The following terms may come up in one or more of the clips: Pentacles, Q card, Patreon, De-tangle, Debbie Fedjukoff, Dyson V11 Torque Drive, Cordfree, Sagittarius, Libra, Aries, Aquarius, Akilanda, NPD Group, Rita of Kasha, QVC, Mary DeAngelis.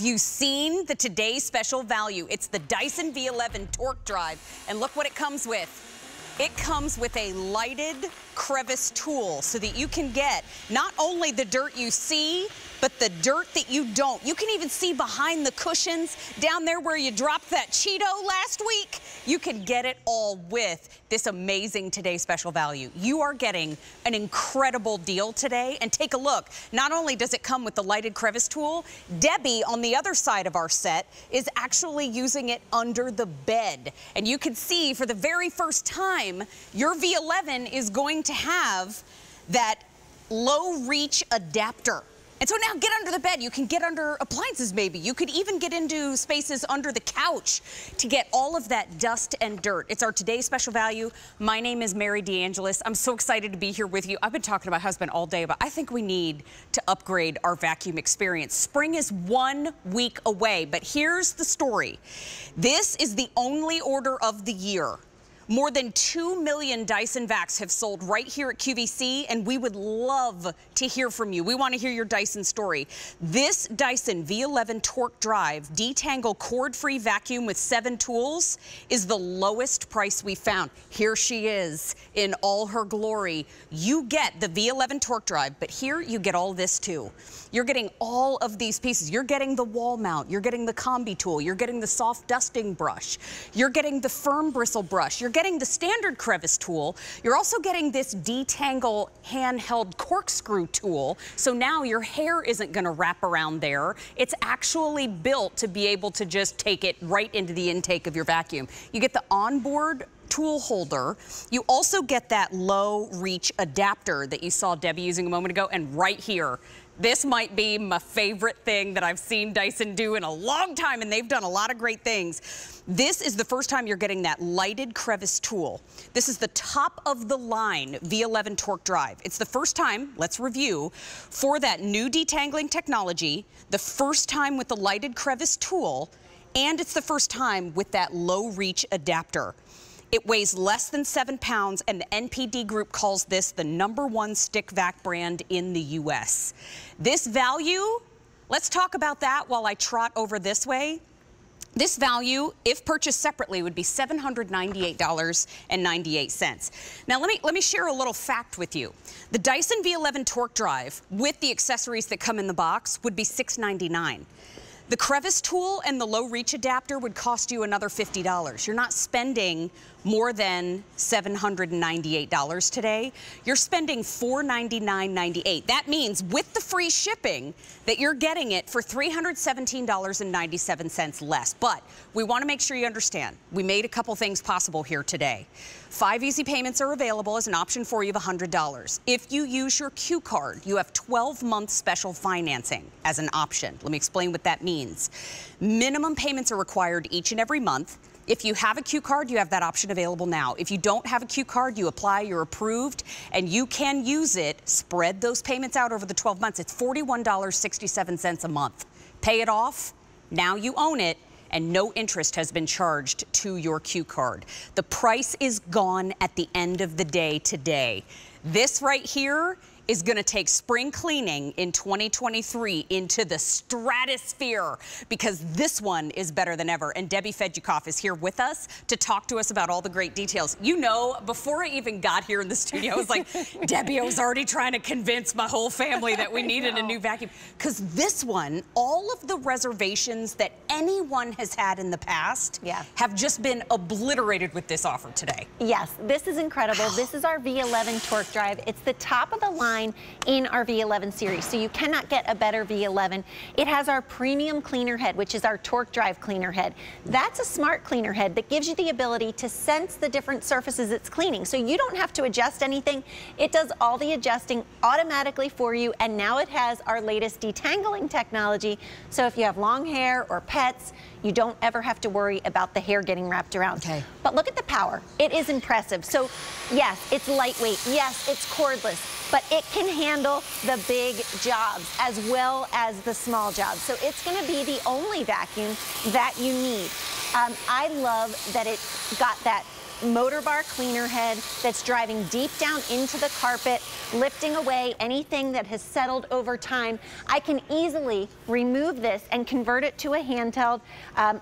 Have you seen the today's special value? It's the Dyson V11 Torque Drive, and look what it comes with. It comes with a lighted crevice tool so that you can get not only the dirt you see, but the dirt that you don't. You can even see behind the cushions down there where you dropped that Cheeto last week. You can get it all with this amazing Today Special Value. You are getting an incredible deal today. And take a look. Not only does it come with the lighted crevice tool, Debbie on the other side of our set is actually using it under the bed. And you can see for the very first time, your V11 is going to have that low-reach adapter. And so now get under the bed. You can get under appliances maybe. You could even get into spaces under the couch to get all of that dust and dirt. It's our Today's Special Value. My name is Mary DeAngelis. I'm so excited to be here with you. I've been talking to my husband all day, but I think we need to upgrade our vacuum experience. Spring is 1 week away, but here's the story. This is the only order of the year. More than 2 million Dyson vacs have sold right here at QVC, and we would love to hear from you. We want to hear your Dyson story. This Dyson V11 Torque Drive De-tangle Cord-Free Vacuum with 7 tools is the lowest price we found. Here she is in all her glory. You get the V11 Torque Drive, but here you get all this too. You're getting all of these pieces. You're getting the wall mount. You're getting the combi tool. You're getting the soft dusting brush. You're getting the firm bristle brush. You're getting the standard crevice tool. You're also getting this detangle handheld corkscrew tool. So now your hair isn't going to wrap around there. It's actually built to be able to just take it right into the intake of your vacuum. You get the onboard tool holder. You also get that low reach adapter that you saw Debbie using a moment ago. And right here, this might be my favorite thing that I've seen Dyson do in a long time, and they've done a lot of great things. This is the first time you're getting that lighted crevice tool. This is the top of the line V11 Torque Drive. It's the first time, let's review, for that new detangling technology, the first time with the lighted crevice tool, and it's the first time with that low reach adapter. It weighs less than 7 pounds, and the NPD Group calls this the #1 stick vac brand in the U.S. This value, let's talk about that while I trot over this way. This value, if purchased separately, would be $798.98. Now, let me share a little fact with you. The Dyson V11 Torque Drive with the accessories that come in the box would be $699. The crevice tool and the low reach adapter would cost you another $50. You're not spending more than $798 today. You're spending $499.98. That means with the free shipping that you're getting it for $317.97 less. But we want to make sure you understand, we made a couple things possible here today. 5 easy payments are available as an option for you of $100. If you use your Q card, you have 12-month special financing as an option. Let me explain what that means. Minimum payments are required each and every month. If you have a Q card, you have that option available now. If you don't have a Q card, you apply, you're approved, and you can use it. Spread those payments out over the 12 months. It's $41.67 a month. Pay it off. Now you own it, and no interest has been charged to your Q card. The price is gone at the end of the day today. This right here is going to take spring cleaning in 2023 into the stratosphere, because this one is better than ever. And Debbie Fedjukoff is here with us to talk to us about all the great details. You know, before I even got here in the studio, I was like, Debbie, I was already trying to convince my whole family that we needed a new vacuum. Because this one, all of the reservations that anyone has had in the past have just been obliterated with this offer today. Yes, this is incredible. This is our V11 Torque Drive. It's the top of the line in our V11 series, so you cannot get a better V11. It has our premium cleaner head, which is our torque drive cleaner head. That's a smart cleaner head that gives you the ability to sense the different surfaces it's cleaning, so you don't have to adjust anything. It does all the adjusting automatically for you, and now it has our latest detangling technology, so if you have long hair or pets, you don't ever have to worry about the hair getting wrapped around. Okay. But look at the power. It is impressive. So yes, it's lightweight. Yes, it's cordless. But it can handle the big jobs as well as the small jobs. So it's going to be the only vacuum that you need. I love that it got that motor bar cleaner head that's driving deep down into the carpet, lifting away anything that has settled over time. I can easily remove this and convert it to a handheld.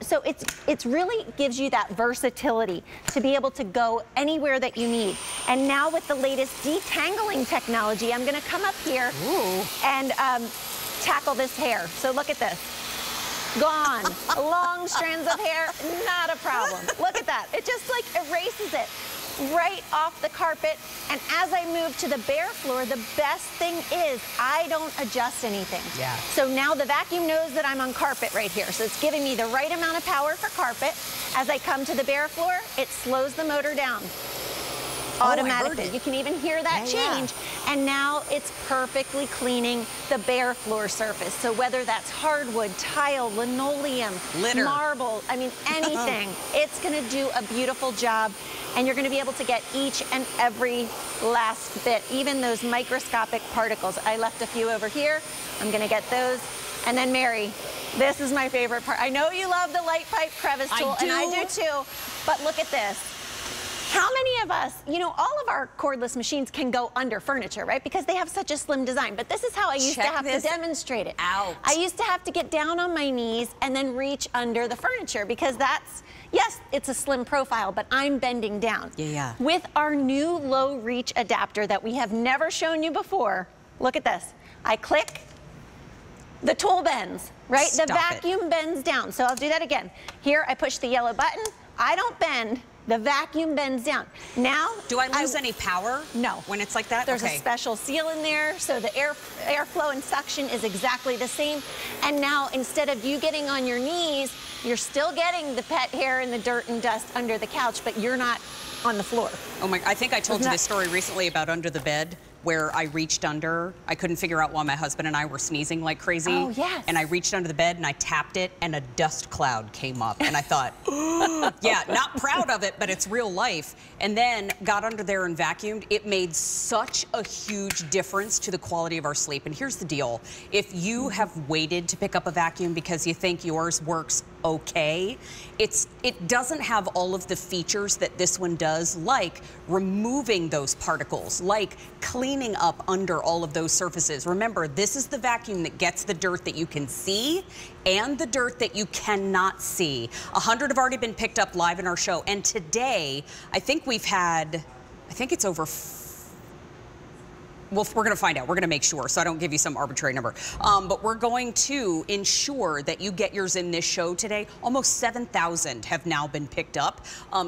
So it's really gives you that versatility to be able to go anywhere that you need. And now with the latest detangling technology, I'm gonna come up here and tackle this hair. So look at this. Gone. Long strands of hair, not a problem. Look at that. It just like erases it right off the carpet. And as I move to the bare floor, the best thing is I don't adjust anything. Yeah. So now the vacuum knows that I'm on carpet right here. So it's giving me the right amount of power for carpet. As I come to the bare floor, it slows the motor down. Automatically. You can even hear that change. Yeah. And now it's perfectly cleaning the bare floor surface. So whether that's hardwood, tile, linoleum, litter, marble, I mean anything, it's gonna do a beautiful job. And you're gonna be able to get each and every last bit, even those microscopic particles. I left a few over here. I'm gonna get those. And then Mary, this is my favorite part. I know you love the light pipe crevice tool, and I do too, but look at this. How many of us, you know, all of our cordless machines can go under furniture, right? Because they have such a slim design. But this is how I used to have to demonstrate it. I used to have to get down on my knees and then reach under the furniture because that's, yes, it's a slim profile, but I'm bending down. Yeah. With our new low reach adapter that we have never shown you before, look at this. I click, the tool bends, right? The vacuum bends down. So I'll do that again. Here, I push the yellow button. I don't bend. The vacuum bends down. Now, do I lose any power? No. When it's like that? There's a special seal in there, so the airflow and suction is exactly the same. And now, instead of you getting on your knees, you're still getting the pet hair and the dirt and dust under the couch, but you're not on the floor. Oh my, I think I told you this story recently about under the bed, where I reached under. I couldn't figure out why my husband and I were sneezing like crazy. Oh, yes. And I reached under the bed and I tapped it and a dust cloud came up. And I thought, yeah, not proud of it, but it's real life. And then got under there and vacuumed. It made such a huge difference to the quality of our sleep. And here's the deal. If you have waited to pick up a vacuum because you think yours works okay, it doesn't have all of the features that this one does, like removing those particles, like cleaning up under all of those surfaces. Remember, this is the vacuum that gets the dirt that you can see and the dirt that you cannot see. 100 have already been picked up live in our show, and today I think we've had, I think it's over, well, we're gonna find out, we're gonna make sure, so I don't give you some arbitrary number. But we're going to ensure that you get yours in this show today. Almost 7,000 have now been picked up.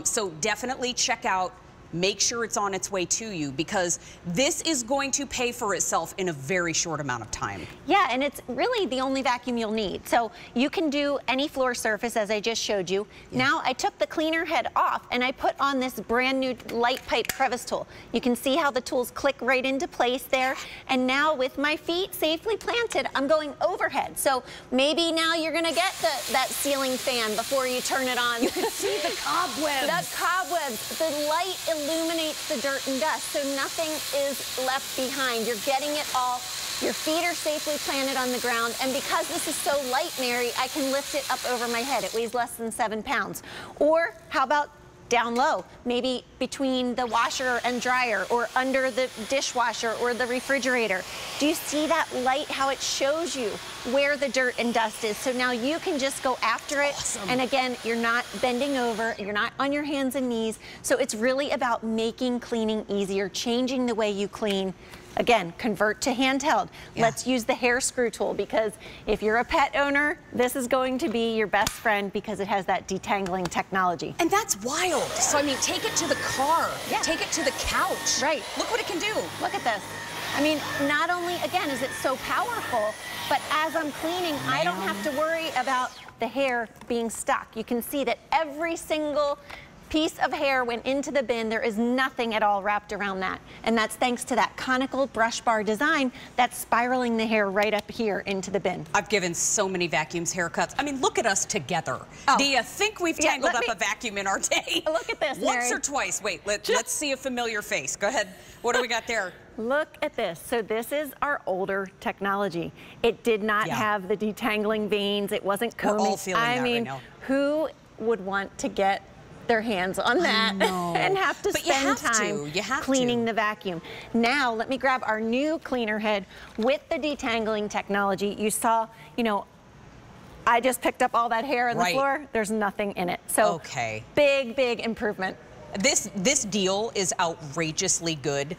So definitely check out, make sure it's on its way to you, because this is going to pay for itself in a very short amount of time. Yeah, and it's really the only vacuum you'll need. So you can do any floor surface, as I just showed you. Yeah. Now I took the cleaner head off and I put on this brand new light pipe crevice tool. You can see how the tools click right into place there. And now with my feet safely planted, I'm going overhead. So maybe now you're gonna get that ceiling fan before you turn it on. You can see the cobwebs. The cobwebs, the light illuminates the dirt and dust, so nothing is left behind. You're getting it all. Your feet are safely planted on the ground, and because this is so light, Mary, I can lift it up over my head. It weighs less than 7 pounds. Or how about down low, maybe between the washer and dryer, or under the dishwasher or the refrigerator. Do you see that light, how it shows you where the dirt and dust is? So now you can just go after it. Awesome. And again, you're not bending over, you're not on your hands and knees. So it's really about making cleaning easier, changing the way you clean. Again, convert to handheld. Yeah. Let's use the hair screw tool, because if you're a pet owner, this is going to be your best friend because it has that detangling technology. And that's wild. So I mean, take it to the car, take it to the couch. Right. Look what it can do. Look at this. I mean, not only, again, is it so powerful, but as I'm cleaning, I don't have to worry about the hair being stuck. You can see that every single piece of hair went into the bin. There is nothing at all wrapped around that. And that's thanks to that conical brush bar design that's spiraling the hair right up here into the bin. I've given so many vacuums haircuts. I mean, look at us together. Do you think we've tangled up a vacuum in our day? Look at this, Mary. Once or twice. Wait, let's see a familiar face. Go ahead. What do we got there? Look at this. So this is our older technology. It did not have the detangling veins. It wasn't combing. We're all feeling that right now. Who would want to get their hands on that and have to spend time cleaning the vacuum. Now, let me grab our new cleaner head with the detangling technology. You saw, you know, I just picked up all that hair on the floor. There's nothing in it. So big improvement. This deal is outrageously good.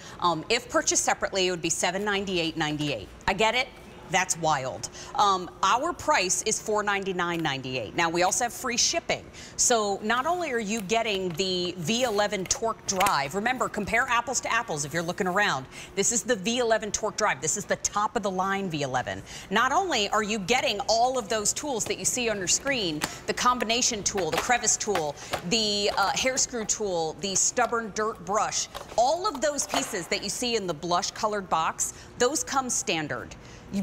If purchased separately, it would be $798.98. I get it. That's wild. Our price is $499.98. Now, we also have free shipping. So not only are you getting the V11 Torque Drive, remember, compare apples to apples if you're looking around. This is the V11 Torque Drive. This is the top of the line V11. Not only are you getting all of those tools that you see on your screen, the combination tool, the crevice tool, the hair screw tool, the stubborn dirt brush, all of those pieces that you see in the blush colored box, those come standard.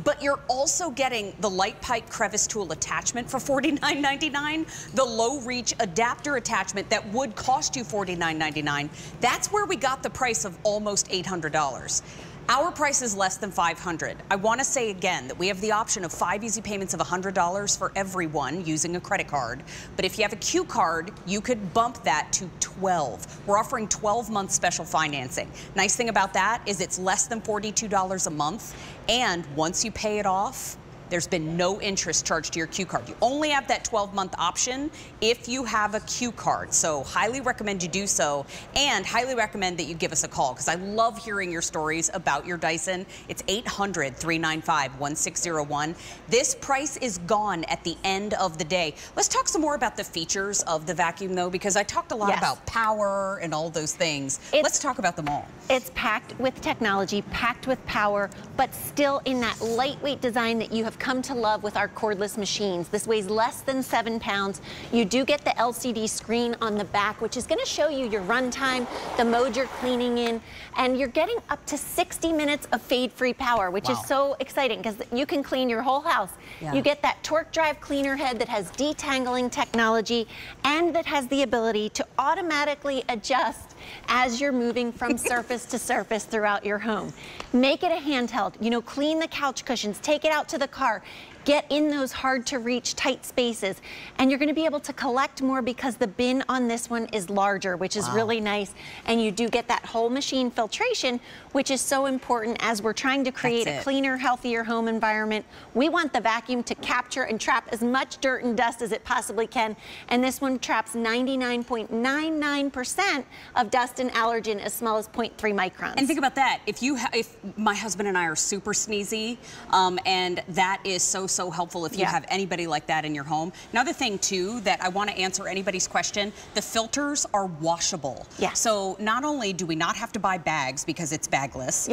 But you're also getting the light pipe crevice tool attachment for $49.99, the low reach adapter attachment that would cost you $49.99. That's where we got the price of almost $800. Our price is less than $500. I want to say again that we have the option of 5 easy payments of $100 for everyone using a credit card. But if you have a Q card, you could bump that to 12. We're offering 12-month special financing. Nice thing about that is it's less than $42 a month. And once you pay it off, there's been no interest charged to your Q card. You only have that 12-month option if you have a Q card. So highly recommend you do so, and highly recommend that you give us a call, because I love hearing your stories about your Dyson. It's 800-395-1601. This price is gone at the end of the day. Let's talk some more about the features of the vacuum, though, because I talked a lot about power and all those things. Let's talk about them all. It's packed with technology, packed with power, but still in that lightweight design that you have come to love with our cordless machines. This weighs less than 7 pounds. You do get the LCD screen on the back, which is going to show you your runtime, the mode you're cleaning in, and you're getting up to 60 minutes of fade-free power, which is so exciting because you can clean your whole house. You get that Torque Drive cleaner head that has detangling technology and that has the ability to automatically adjust as you're moving from surface to surface throughout your home. Make it a handheld. You know, clean the couch cushions, take it out to the car, get in those hard to reach tight spaces, and you're going to be able to collect more because the bin on this one is larger, which is really nice. And you do get that whole machine filtration, which is so important as we're trying to create a cleaner, healthier home environment. We want the vacuum to capture and trap as much dirt and dust as it possibly can, and this one traps 99.99% of dust and allergen as small as 0.3 microns. And think about that. If you if my husband and I are super sneezy, and that is so helpful if you have anybody like that in your home. Another thing too that I want to answer anybody's question, the filters are washable. So not only do we not have to buy bags because it's bagless,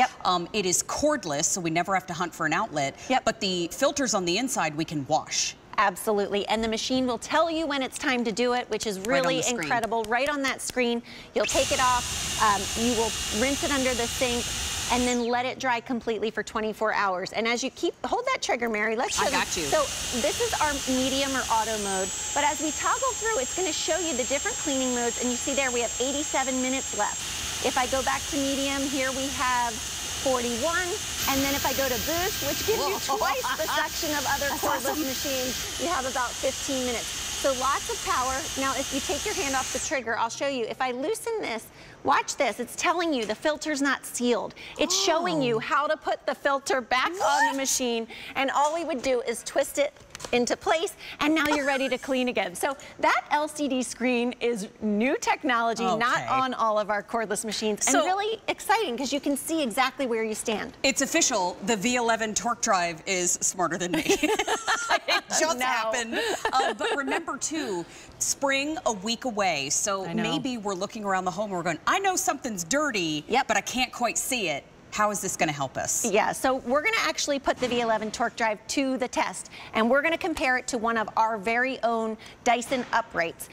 it is cordless, so we never have to hunt for an outlet, but the filters on the inside we can wash. Absolutely, and the machine will tell you when it's time to do it, which is really incredible. Right on that screen, you'll take it off, you will rinse it under the sink, and then let it dry completely for 24 hours. And as you hold that trigger, Mary, let's show you. So this is our medium or auto mode, but as we toggle through, it's gonna show you the different cleaning modes, and you see there we have 87 minutes left. If I go back to medium, here we have 41, and then if I go to boost, which gives you twice the suction of other cordless machines, you have about 15 minutes. So lots of power. Now, if you take your hand off the trigger, I'll show you. If I loosen this, watch this. It's telling you the filter's not sealed. It's showing you how to put the filter back on the machine, and all we would do is twist it into place, and now you're ready to clean again. So that LCD screen is new technology, not on all of our cordless machines, and really exciting because you can see exactly where you stand. It's official. The V11 Torque Drive is smarter than me. It just happened. But remember too, spring a week away, so maybe we're looking around the home and we're going, I know something's dirty, but I can't quite see it. How is this going to help us? Yeah, so we're going to actually put the V11 Torque Drive to the test, and we're going to compare it to one of our very own Dyson uprights.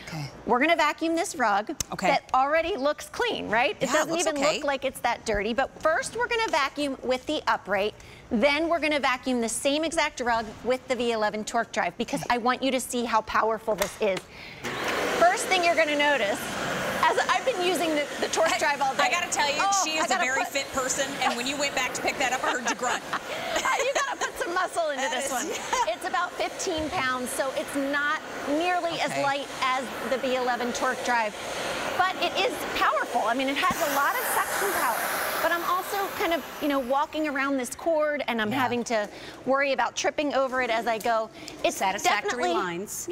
We're going to vacuum this rug that already looks clean, right? It doesn't even look like it's that dirty, but first we're going to vacuum with the upright. Then we're going to vacuum the same exact rug with the V11 Torque Drive, because I want you to see how powerful this is. First thing you're going to notice, as I've been using the Torque Drive all day. I gotta tell you, she is a very fit person, and when you went back to pick that up, I heard you grunt. You gotta put some of muscle into this one. Yeah. It's about 15 pounds, so it's not nearly as light as the V11 Torque Drive. But it is powerful. I mean, it has a lot of suction power. But I'm also kind of, you know, walking around this cord, and I'm having to worry about tripping over it as I go. It's satisfactory lines.